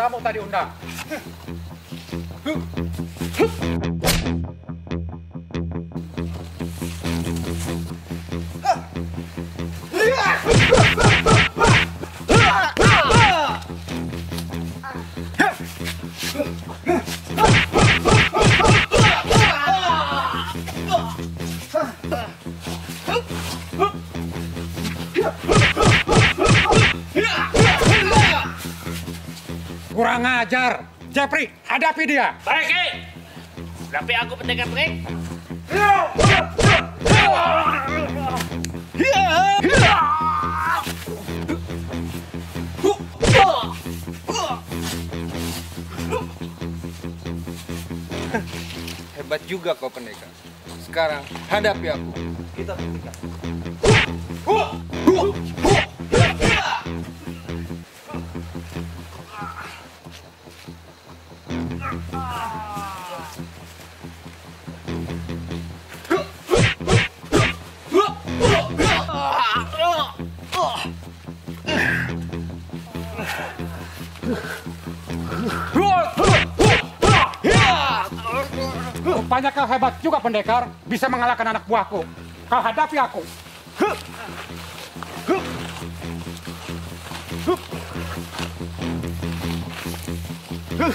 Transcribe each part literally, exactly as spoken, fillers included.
tamu tadi undang. Kurang ajar, Japri, hadapi dia. Baik, Ki. Hadapi aku, pendekar Ki. Hebat juga kau pendekar. Sekarang hadapi aku. Kita bertiga. Rupanya kau hebat juga pendekar, bisa mengalahkan anak buahku. Kau hadapi aku. Hup. Hup. Hup. Hup.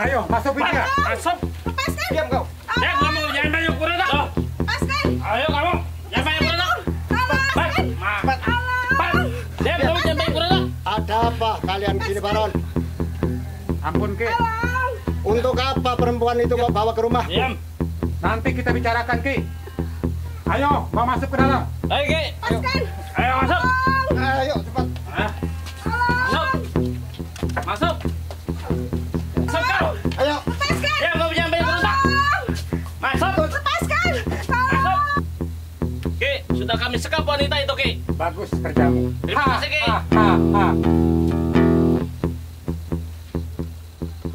Ayo, masuk pintunya. Masuk. Lepaskan. Diam kau. Diam kamu, jangan banyak kurang. Lepaskan. Ayo kamu, jangan banyak kurang. Cepat, cepat, cepat. Diam kamu, jangan banyak kurang. Ada apa kalian sini, Baron? Ampun, Ki. Untuk apa perempuan itu kau bawa ke rumah? Diam. Nanti kita bicarakan, Ki. Ayo, mau masuk ke dalam. Ayo, Ki. Lepaskan. Ayo masuk. Ayo cepat. Masuk. Masuk. Ayo, lepaskan! Ya, gak punya ambil perusak! Masuk! Lepaskan! Masuk! Ki, sudah kami sekap wanita itu, Ki. Bagus kerjamu. Terima kasih, Ki. Ha, ha, ha.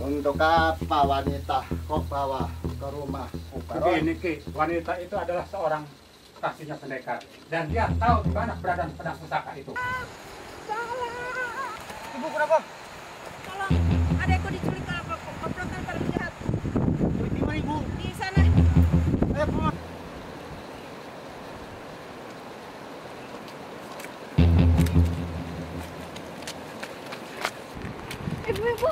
Untuk apa wanita kau bawa ke rumah? Jadi ini, Ki, wanita itu adalah seorang kekasihnya pendekar. Dan dia tahu di mana keberadaan pedang pusaka itu. Salah! Ibu, kenapa? Tolong, adekku diculik. Di sana. Ayo, pulang. Ibu, ibu.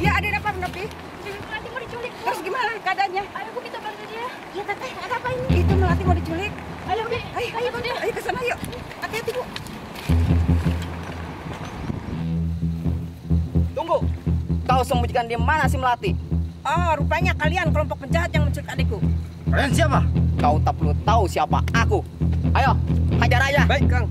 Iya, ada apa, Nopi? Ibu, Melati mau diculik. Terus gimana keadaannya? Ayo, Bu, kita bantu dia. Iya, Teteh. Ada apa ini? Itu Melati mau diculik. Ayo, Bu. Ayo, ayo, Bu. Ayo ke sana, yuk. Hati-hati, Bu. Tunggu. Kau sembunyikan di mana si Melati? Oh, rupanya kalian kelompok penjahat yang menculik adikku. Kalian siapa? Kau tak perlu tahu siapa aku. Ayo, hajar aja. Baik, Kang.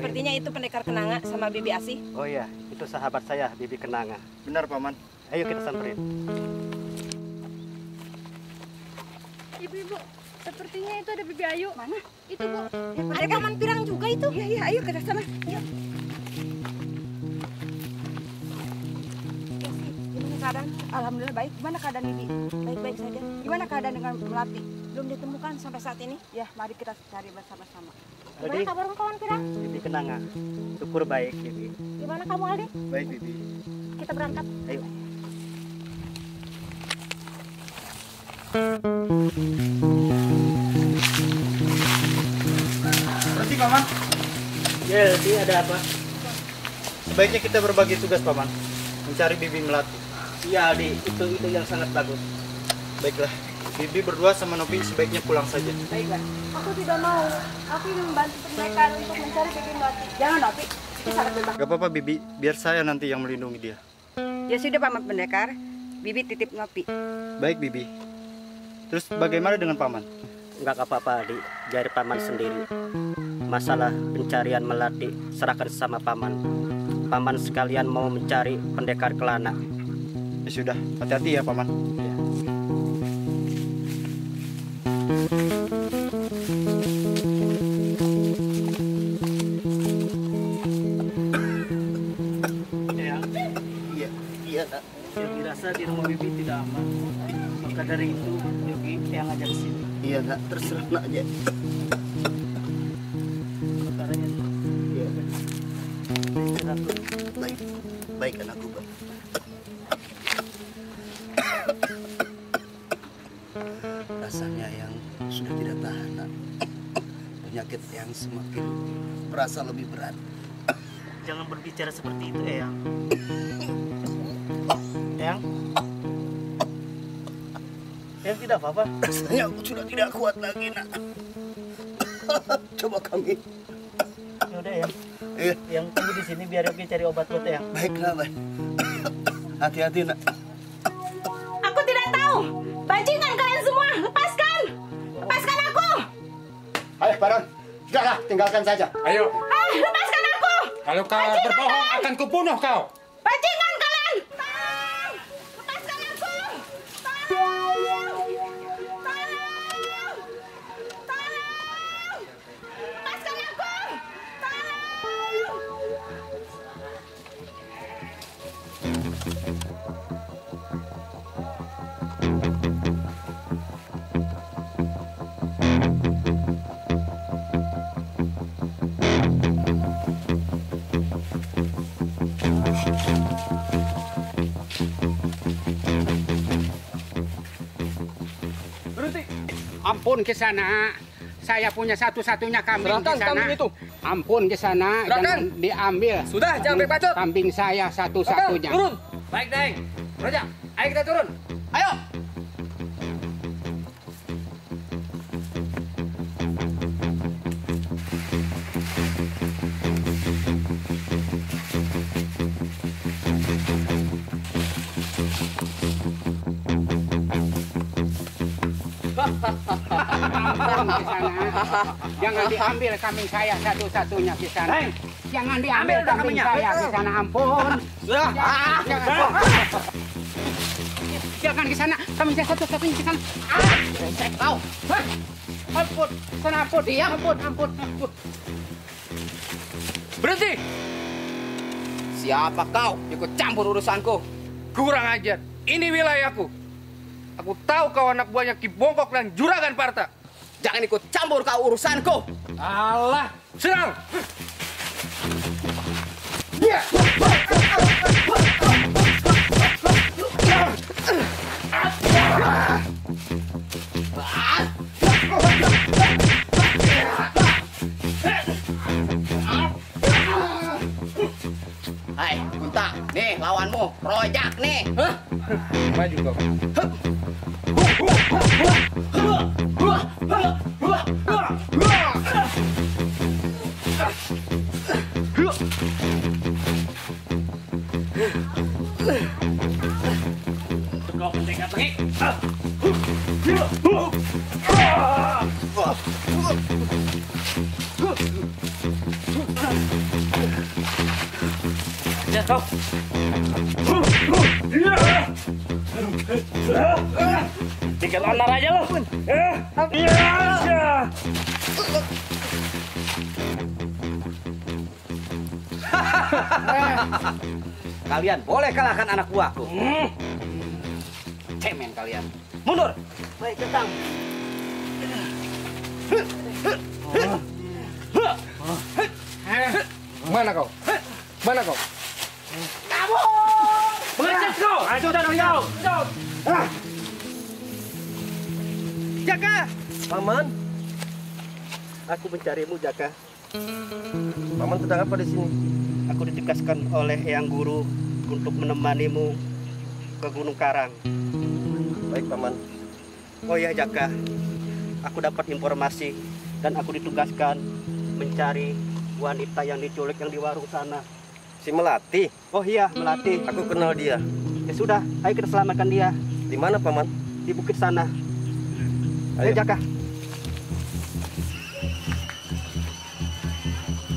Sepertinya itu Pendekar Kenanga sama Bibi Asi. Oh iya, itu sahabat saya, Bibi Kenanga. Benar, Paman. Ayo kita samperin. Ibu-ibu, sepertinya itu ada Bibi Ayu. Mana? Itu, Bu. Ada Paman Pirang juga itu. Iya, iya, ayo kita sana. Yuk. Gimana keadaan? Alhamdulillah baik. Gimana keadaan Bibi? Baik-baik saja. Gimana keadaan dengan Melati? Belum ditemukan sampai saat ini? Ya, mari kita cari bersama-sama. Gimana kabar kawan Pirang? Bibi Kenanga, syukur baik, Bibi. Gimana kamu, Aldi? Baik, Bibi. Kita berangkat. Ayo. Berarti, Paman? Ya, Aldi, ada apa? Sebaiknya kita berbagi tugas, Paman. Mencari Bibi Melati. Iya, Aldi. Itu, itu yang sangat bagus. Baiklah. Bibi berdua sama Nopi sebaiknya pulang saja. Baiklah. Aku tidak mau. Aku ingin membantu mereka untuk mencari Bibi Melati. Jangan, Nopi. Itu sangat berbahaya. Gak apa-apa, Bibi. Biar saya nanti yang melindungi dia. Ya sudah, Paman Pendekar. Bibi titip Nopi. Baik, Bibi. Terus bagaimana dengan Paman? Enggak apa-apa, Adik. Biar Paman sendiri. Masalah pencarian Melati serahkan sama Paman. Paman sekalian mau mencari Pendekar Kelana. Ya sudah. Hati-hati ya, Paman. Ya. Di rumah Bibi tidak aman, maka dari itu Yogi yang ngajak ke sini. Iya, nak, terserah nak aja. Sekarangnya, iya, terserah tuh. Baik, baik anakku, Bang. Rasanya yang sudah tidak tahan, nak. Penyakit yang semakin merasa lebih berat. Jangan berbicara seperti itu, Eyang. Eyang, Eyang tidak apa-apa. Rasanya aku sudah tidak kuat lagi, nak. Coba kami. Ya udah, Eyang. Iya. Eyang tunggu di sini biar Yogi cari obat buat Eyang. Baiklah, baik. Hati-hati, nak. Aku tidak tahu. Bajingan kalian semua, lepaskan, lepaskan aku. Ayo, Baron, sudahlah, tinggalkan saja. Ayo. Ah, lepaskan aku. Kalau kau berbohong, akan kubunuh kau. Bajingan. Ampun ke sana, saya punya satu-satunya kambing ke sana. Itu. Ampun ke sana, jangan diambil. Sudah, kambing, jangan berpacot. Kambing saya satu-satunya. Turun. Baik, Deng. Rojak, ayo kita turun. Ayo. Jangan diambil kambing saya satu-satunya di sana. Jangan diambil kambing saya di sana, ampun. Sudah. Silakan ke sana, kambing saya satu-satunya di sana. Tahu. Ampun, sana ampun, ya ampun, ampun, ampun. Berhenti. Siapa kau ikut campur urusanku? Kurang ajar. Ini wilayahku. Aku tahu kau anak buahnya Ki Bongkok dan Juragan Parta. Jangan ikut campur kau urusanku. Alah, serang! Ya! Yeah. Hai, Kunta, nih lawanmu, Rojak nih. Hah? Maju kau. Kau pendekar lagi. Kau. Tinggal onar aja lo. Kalian boleh kalahkan anak buahku. Cemen kalian. Mundur. Baik, tentang. Mana kau? Mana kau? Kamu! Mengecut kau! Maju tanah kau! Ah. Jaka! Paman, aku mencarimu, Jaka. Paman sedang apa di sini? Aku ditugaskan oleh Eyang Guru untuk menemanimu ke Gunung Karang. Baik, Paman. Oh ya, Jaka. Aku dapat informasi dan aku ditugaskan mencari wanita yang diculik yang di warung sana. Si Melati. Oh iya, Melati. Aku kenal dia. Ya sudah, ayo kita selamatkan dia. Di mana, Paman? Di bukit sana. Ayo, ayo Jaka.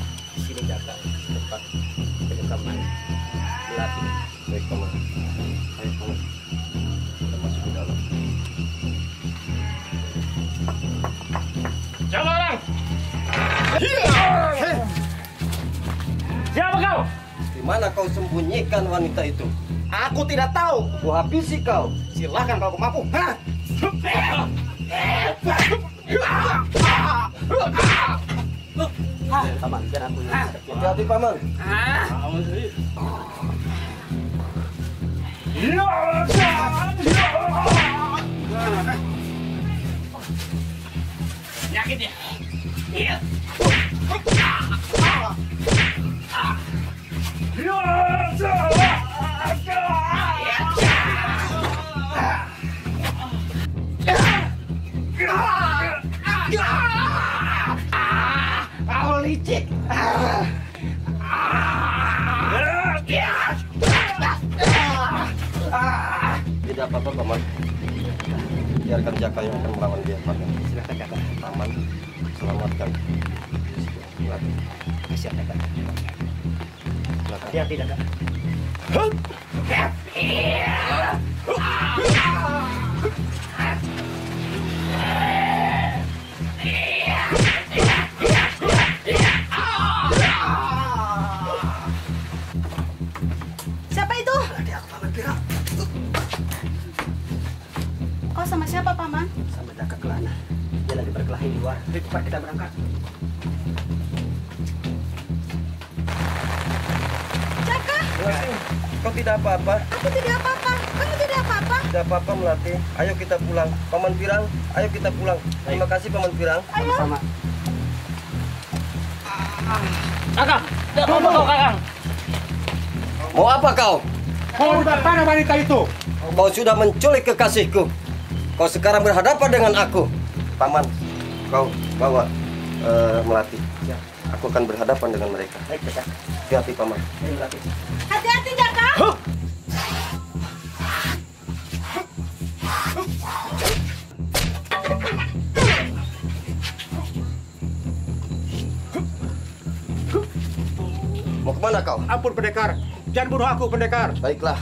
Di sini Jaka, tempat penyekapan Melati. Baik, Paman. Ayo, Paman. Kita masuk ke dalam. Siapa orang? Siapa kau? Mana kau sembunyikan wanita itu? Aku tidak tahu. Aku habisi kau. Silakan kalau kau mampu. Hah? Paman, biar aku. Hati-hati, Paman. Nyakit ya? Iya. Kau licik. Tidak apa-apa, Paman. Biarkan Jaka yang akan melawan dia, Paman. Silakan, Jaka. Paman, selamatkan. Silakan, Jaka. Dia tidak ada. Siapa itu? Oh, sama siapa, Paman? Sama Pendekar Kelana. Dia lagi berkelahi di luar. Cepat kita berangkat. Kau tidak apa-apa? Aku tidak apa-apa. Kamu tidak apa-apa? Tidak apa-apa, Melati. Ayo kita pulang. Paman Pirang, ayo kita pulang. Terima kasih, Paman Pirang. Ayo. Sama. Kakang, tidak apa-apa kau, Kakang. Mau apa kau? Kau sudah panah wanita itu. Kau sudah menculik kekasihku. Kau sekarang berhadapan dengan aku. Paman, kau bawa uh, Melati. Ya. Aku akan berhadapan dengan mereka. Baik, Jaka. Hati-hati, Paman. Hati-hati, Jaka. Huh? Mau kemana kau? Ampun, pendekar. Jangan bunuh aku, pendekar. Baiklah.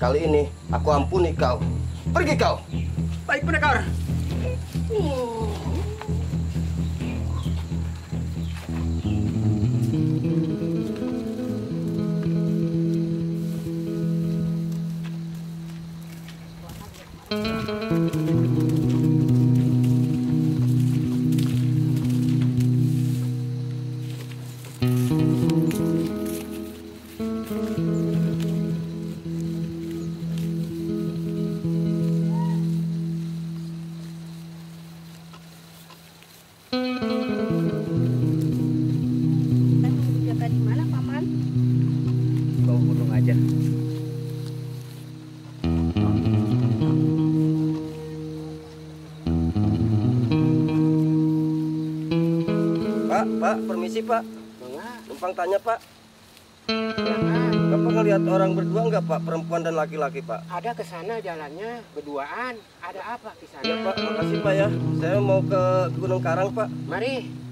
Kali ini aku ampuni kau. Pergi kau. Baik, pendekar. bawah gunung aja. Pak, Pak, permisi Pak. Numpang tanya Pak. Bapak ngelihat orang berdua nggak Pak, perempuan dan laki-laki Pak? Ada ke sana jalannya berduaan. Ada apa di sana? Ya Pak, makasih Pak ya. Saya mau ke Gunung Karang Pak. Mari.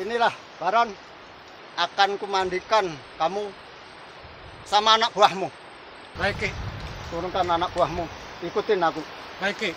Inilah Baron, akan kumandikan kamu sama anak buahmu. Baik, Ki. Turunkan anak buahmu, ikutin aku. Baik, Ki.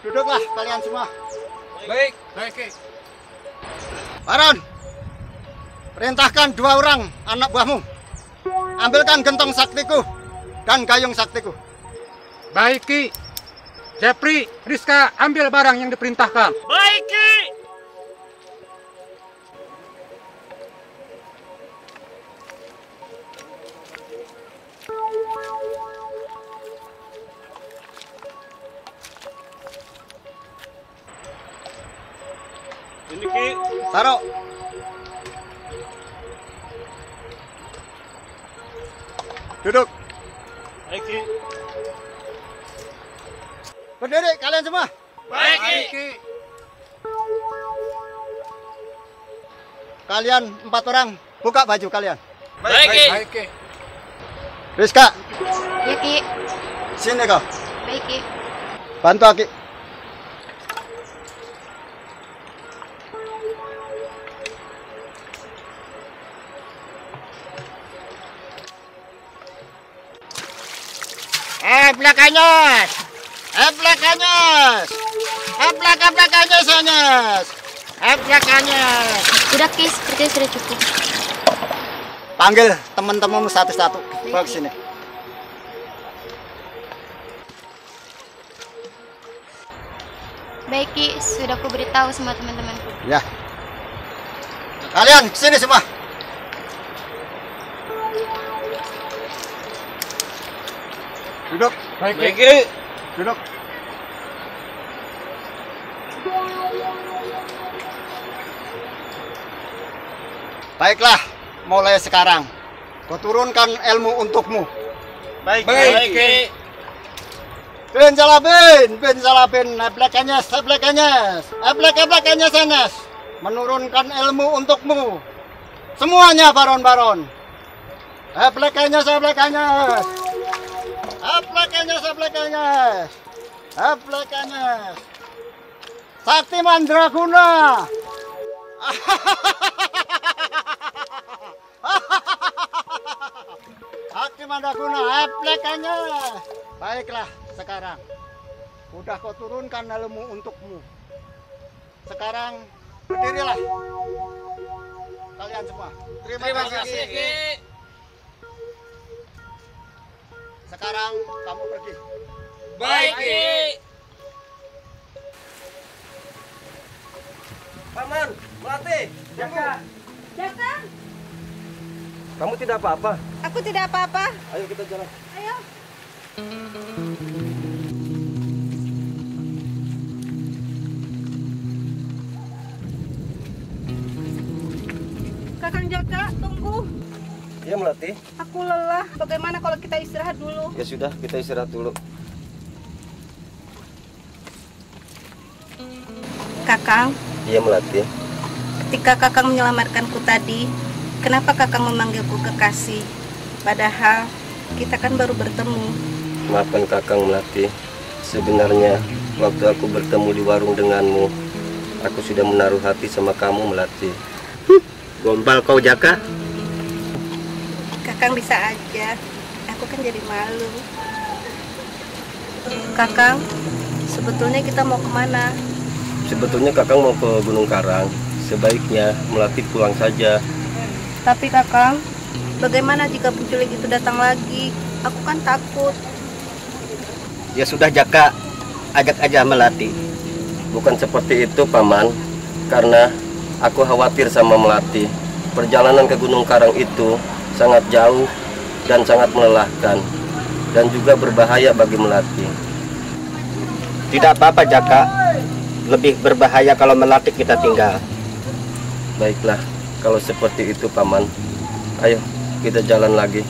Duduklah kalian semua. Baik, baik. Baron, perintahkan dua orang anak buahmu. Ambilkan gentong saktiku dan gayung saktiku. Baik, Ki. Japri, Rizka, ambil barang yang diperintahkan. Baik, Ki. Taruh. Duduk. Baik, Ki. Berdiri kalian semua. Baik, Ki. Kalian empat orang buka baju kalian. Baik, Ki. Rizka. Ya, Ki. Sini kau. Baik, Ki. Bantu Aki. Eplak anyos, eplak anyos, eplak eplak anyos anyos, eplak anyos. Sudah Ki, sepertinya sudah cukup. Panggil teman-teman satu-satu ke sini. Baik Ki, sudah aku beritahu semua teman-temanku. Ya. Kalian sini semua. Duduk. Baik, Ki. Baik, duduk. Baiklah, mulai sekarang. Kau turunkan ilmu untukmu. Baik, baik, Ki. Bin salabin, bin salabin, ablakanya, ablakanya, ablak ablakanya sanas. Menurunkan ilmu untukmu. Semuanya baron-baron. Ablakanya, ablakanya. Aplakannya, aplakannya, aplakannya, sakti mandraguna. Sakti mandraguna, aplakannya. Baiklah, sekarang udah kau turunkan ilmu untukmu. Sekarang berdirilah kalian semua. Terima, Terima kasih. kasih. Sekarang kamu pergi. Baik, Ki. Paman, Melati, Jaka. Jaka. Kamu tidak apa-apa? Aku tidak apa-apa. Ayo kita jalan. Ayo. Kakang Jaka, tunggu. Ya, Melati. Aku lelah. Bagaimana kalau kita istirahat dulu? Ya sudah, kita istirahat dulu. Kakang. Iya, Melati. Ketika Kakang menyelamatkanku tadi, kenapa Kakang memanggilku kekasih? Padahal kita kan baru bertemu. Maafkan Kakang, Melati. Sebenarnya waktu aku bertemu di warung denganmu, aku sudah menaruh hati sama kamu, Melati. Hm. Gombal kau, Jaka. Kakang bisa aja, aku kan jadi malu. Kakang, sebetulnya kita mau kemana? Sebetulnya Kakang mau ke Gunung Karang. Sebaiknya Melati pulang saja. Tapi Kakang, bagaimana jika penculik itu datang lagi? Aku kan takut. Ya sudah Jaka, ajak aja Melati. Bukan seperti itu Paman, karena aku khawatir sama Melati. Perjalanan ke Gunung Karang itu sangat jauh dan sangat melelahkan, dan juga berbahaya bagi Melati. Tidak apa-apa Jaka, lebih berbahaya kalau Melati kita tinggal. Baiklah, kalau seperti itu Paman. Ayo, kita jalan lagi.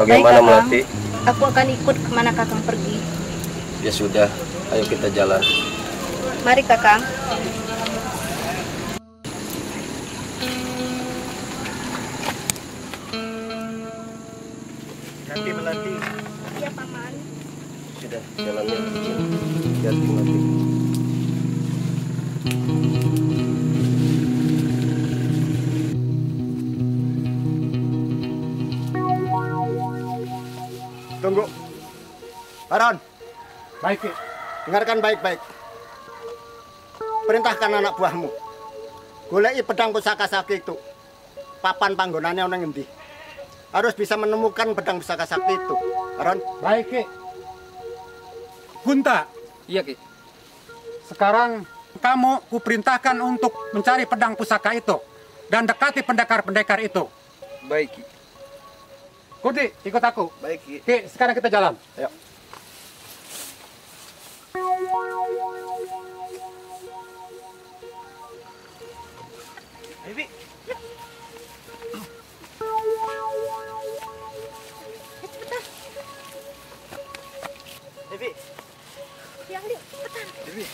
Bagaimana Baik, Melati? Aku akan ikut kemana Kakang pergi. Ya sudah, ayo kita jalan. Mari Kakang. Ganti Melati. Iya Paman. Sudah, jalannya kecil. Ganti Melati. Tunggu. Baron. Baik, Ki. Dengarkan baik-baik. Perintahkan anak buahmu. Goleki pedang pusaka sakti itu. Papan panggonane ana ngendi? Harus bisa menemukan pedang pusaka sakti itu. Baron. Baik, Ki. Kunta. Iya, Ki. Sekarang kamu kuperintahkan untuk mencari pedang pusaka itu dan dekati pendekar-pendekar itu. Baik, Ki. Kunti, ikut aku. Baik, Ki. Ki, sekarang kita jalan. Ayo. Bibi. Ya. Bibi. Ya, Aldi, cepetan. Bibi.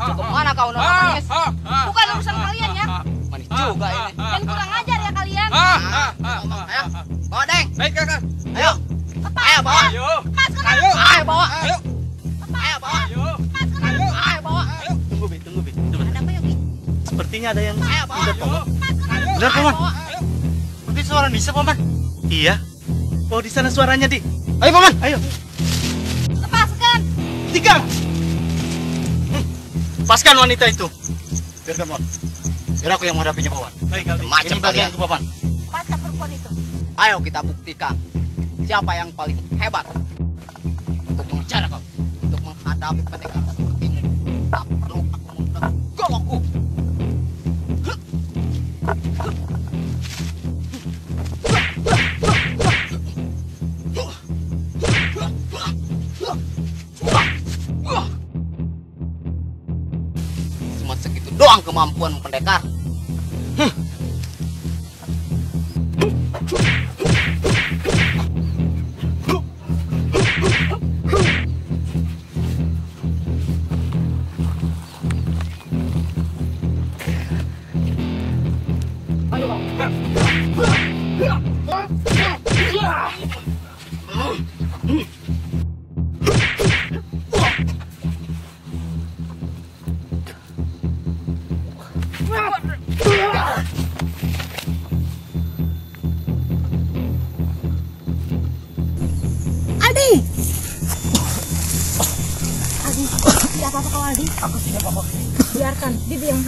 Cukup mana kau nangis? Bukan urusan kalian ya. Manis juga ini. Dan kurang ajar ya kalian. Ayo, bawa Deng. Baik Kakak. Ayo. Ayo bawa. Mas kenapa? Ayo. Ayo bawa. Ayo. Ayo bawa. Mas kenapa? Ayo bawa. Tunggu Bi, tunggu Bi. Ada apa Yogi? Sepertinya ada yang tidak Paman. Benar Paman. Berarti suara Nisa Paman. Iya. Oh di sana suaranya Di. Ayo Paman. Ayo. Lepaskan. Tiga. Lepaskan wanita itu. Biarkan, Paman. Biar aku yang menghadapinya, Paman. Baik, Aldi. Macam bagianku, Paman. Lepaskan perempuan itu. Ayo kita buktikan siapa yang paling hebat untuk mengejar kau, untuk menghadapi pendekar seperti ini. Tak perlu aku menggolokku. Doang kemampuan pendekar. Hm.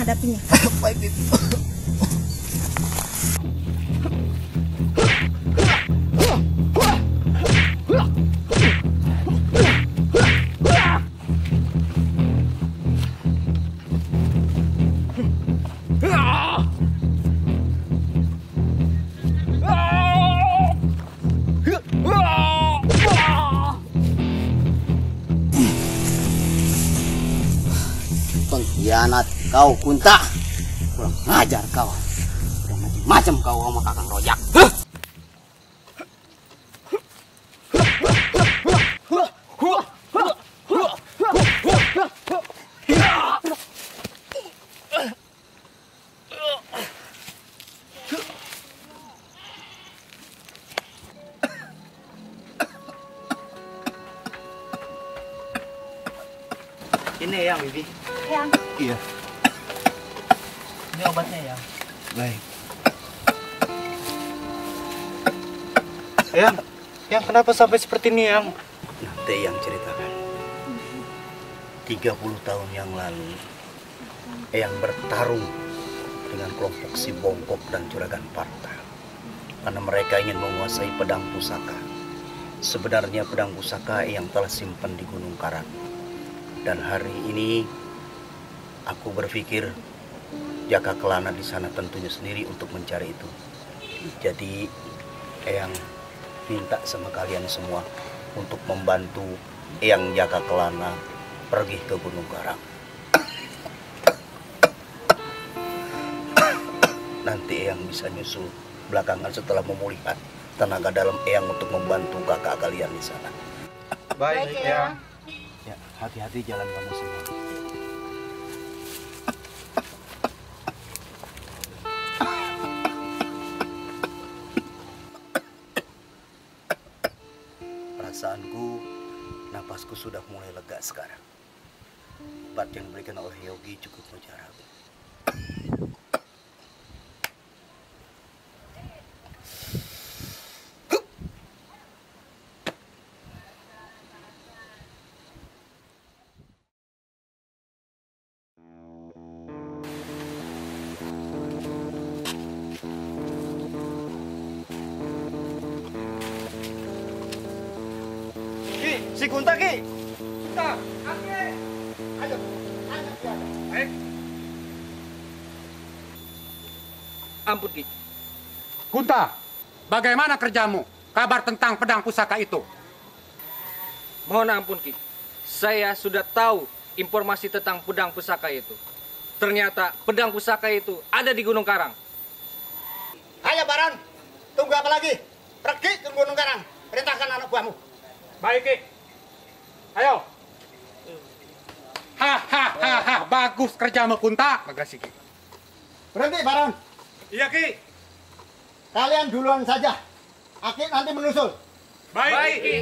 Hadapinya. Baik, Bibi. Pengkhianat kau Kunta, kurang ajar kau, kurang macam-macam kau sama Kakang Rojak. Ini Eyang, Bibi. Eyang. Iya. Ini obatnya ya. Baik. Eyang, Eyang kenapa sampai seperti ini, Eyang? Nanti Eyang ceritakan. tiga puluh tahun yang lalu, Eyang bertarung dengan kelompok si Bongkok dan Juragan Parta. Karena mereka ingin menguasai pedang pusaka. Sebenarnya pedang pusaka yang telah simpan di Gunung Karang. Dan hari ini aku berpikir Jaka Kelana di sana tentunya sendiri untuk mencari itu. Jadi Eyang minta sama kalian semua untuk membantu Eyang Jaka Kelana pergi ke Gunung Karang. Nanti Eyang bisa nyusul belakangan setelah memulihkan tenaga dalam Eyang untuk membantu kakak kalian di sana. Baik, Baik ya. Ya, hati-hati jalan kamu semua. Perasaanku, napasku sudah mulai lega sekarang. Obat yang diberikan oleh Yogi cukup mujarab. Si Kunta, Ki. Kunta, angkat. Ayo, angkat dia. Eh. Ampun, Ki. Kunta, bagaimana kerjamu? Kabar tentang pedang pusaka itu? Mohon ampun, Ki. Saya sudah tahu informasi tentang pedang pusaka itu. Ternyata pedang pusaka itu ada di Gunung Karang. Ayo, Baron. Tunggu apa lagi? Pergi ke Gunung Karang. Perintahkan anak buahmu. Baik, Ki. Ayo. Hahaha, bagus kerja Kunta. Makasih, Ki. Berhenti, Baron. Iya, Ki. Kalian duluan saja. Aki nanti menyusul. Baik, Baik Ki.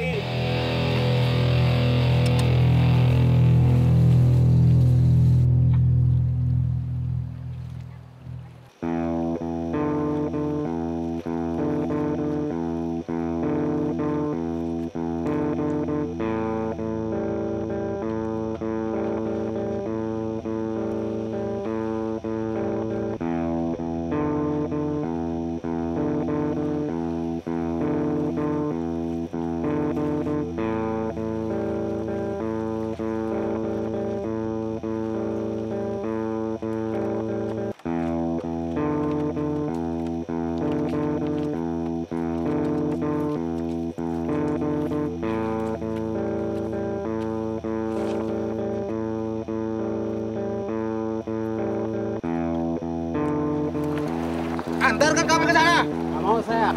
Antarkan kami ke sana. Nggak mau saya.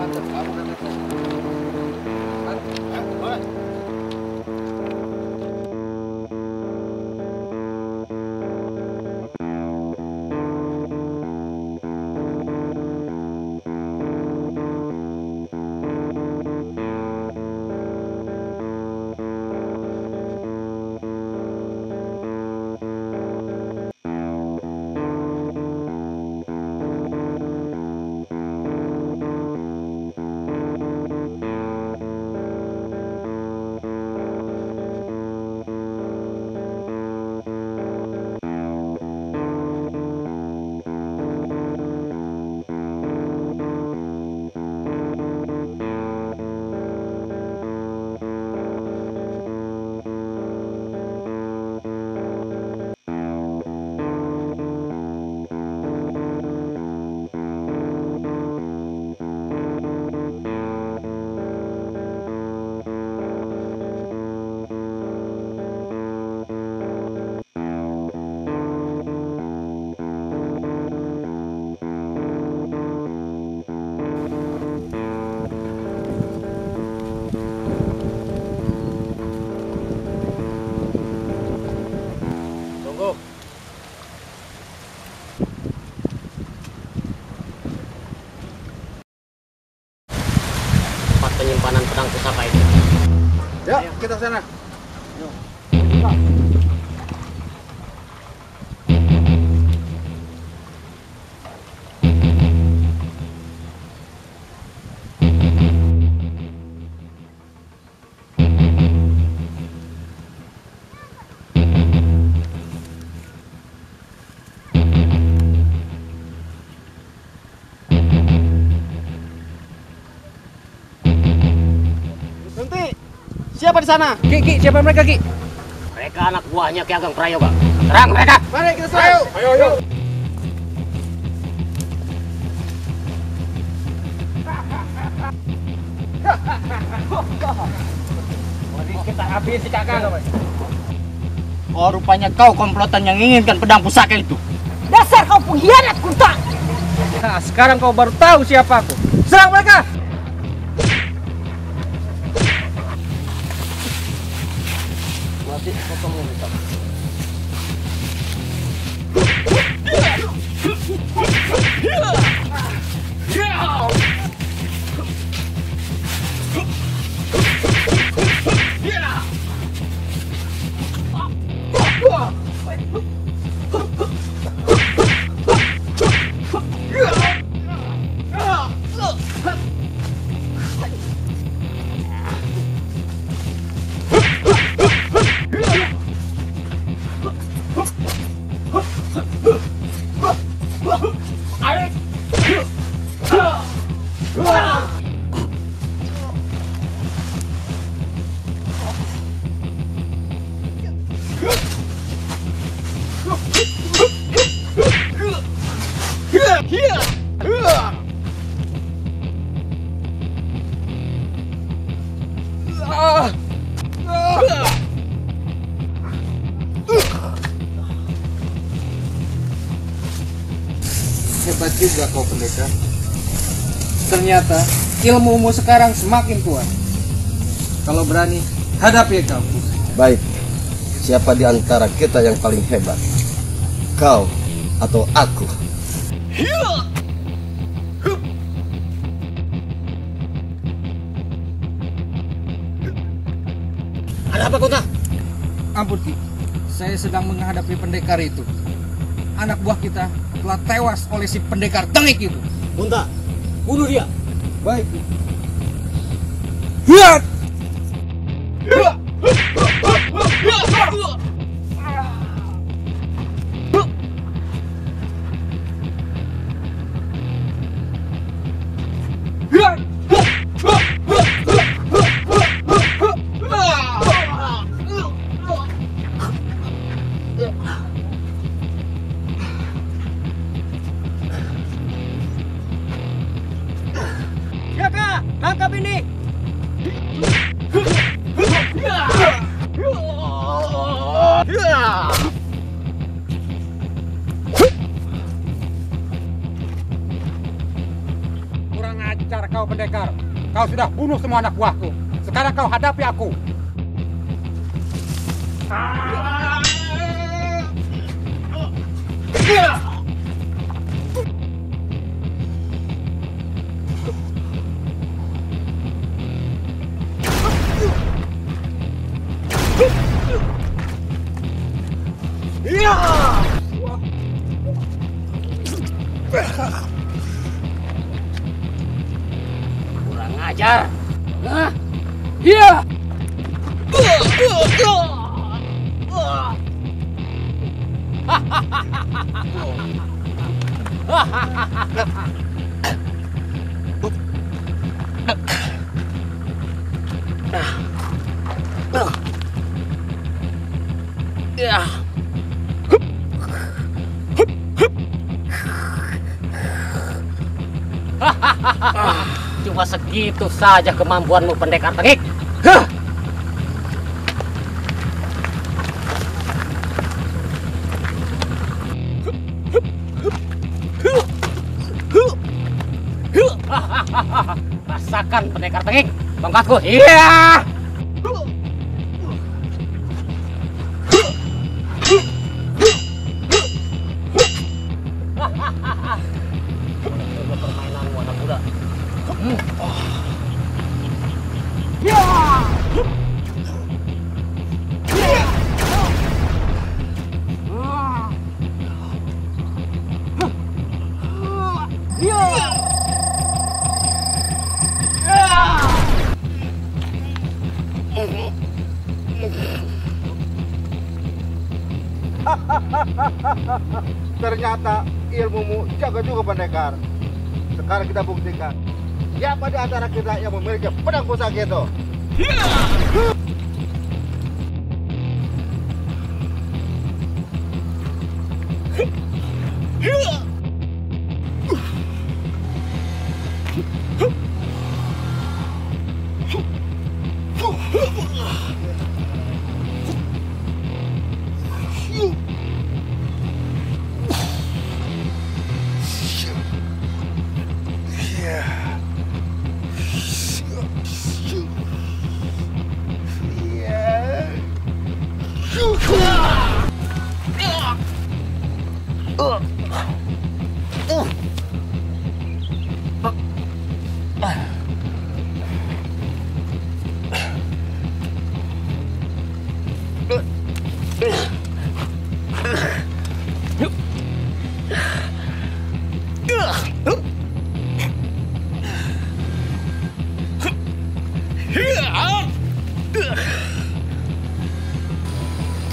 Mantap, kamu mantap. Boleh. Penampanan pedang pusaka itu. Ya, kita sana. Yuk. Siapa di sana? Ki, Ki, siapa mereka, Ki? Mereka anak buahnya Ki Ageng Prayoga. Serang mereka! Mari kita serang! Ayo, ayo! Kita habis si Kakang. Oh, rupanya kau komplotan yang inginkan pedang pusaka itu. Dasar kau pengkhianat, Kunta! Nah, sekarang kau baru tahu siapa aku. Serang mereka! Melati, potong mereka. Hebat juga kau pendekar. Ternyata ilmumu sekarang semakin kuat. Kalau berani, hadapi kau. Baik, siapa di antara kita yang paling hebat? Kau atau aku? Ada apa, Kunta? Ampun, Ki. Saya sedang menghadapi pendekar itu. Anak buah kita telah tewas oleh si pendekar tengik itu. Kunta, bunuh dia. Baik, Ki. Hiat! Kurang ajar kau pendekar. Kau sudah bunuh semua anak buahku. Sekarang kau hadapi aku. Kurang ajar. Hah? Iya. Cuma segitu saja kemampuanmu, pendekar tengik. Hah! Rasakan pendekar tengik tongkatku. Iya! Ternyata ilmumu jago juga, pendekar. Sekarang kita buktikan siapa di antara kita yang memiliki pedang pusaka itu.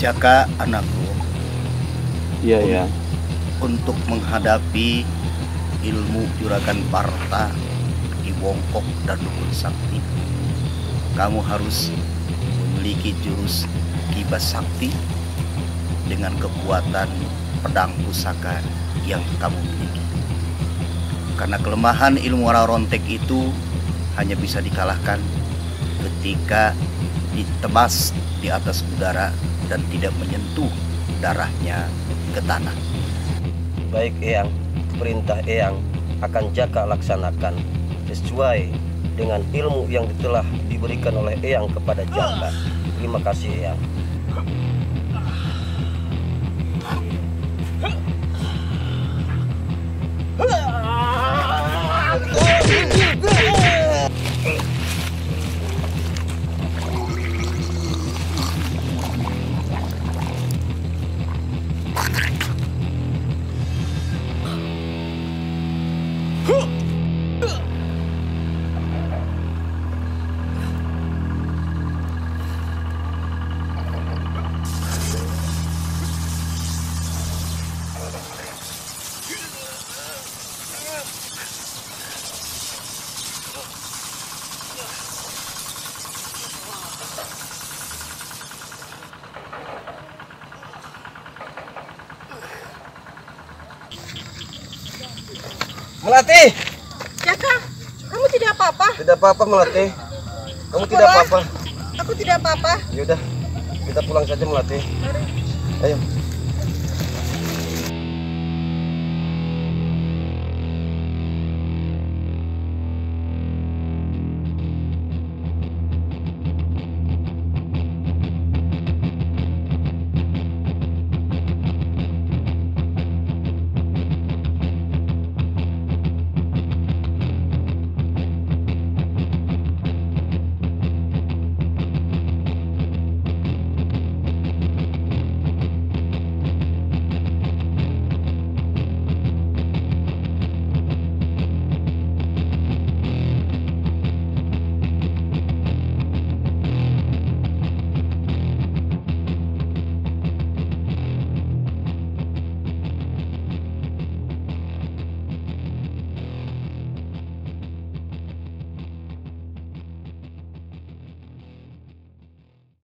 Jaka anakku. Iya, un ya. Untuk menghadapi ilmu Juragan Parta, Ki Bongkok dan Dukun Sakti, kamu harus memiliki jurus Kibas Sakti dengan kekuatan pedang pusaka yang kamu miliki. Karena kelemahan ilmu orang rontek itu hanya bisa dikalahkan ketika ditebas di atas udara dan tidak menyentuh darahnya ke tanah. Baik, Eyang. Perintah Eyang akan Jaka laksanakan sesuai dengan ilmu yang telah diberikan oleh Eyang kepada Jaka. Terima kasih, Eyang. Melati! Jaka, kamu tidak apa-apa? Tidak apa-apa, Melati. Kamu Sekolah. tidak apa-apa? Aku tidak apa-apa. Yaudah, kita pulang saja, Melati. Ayo.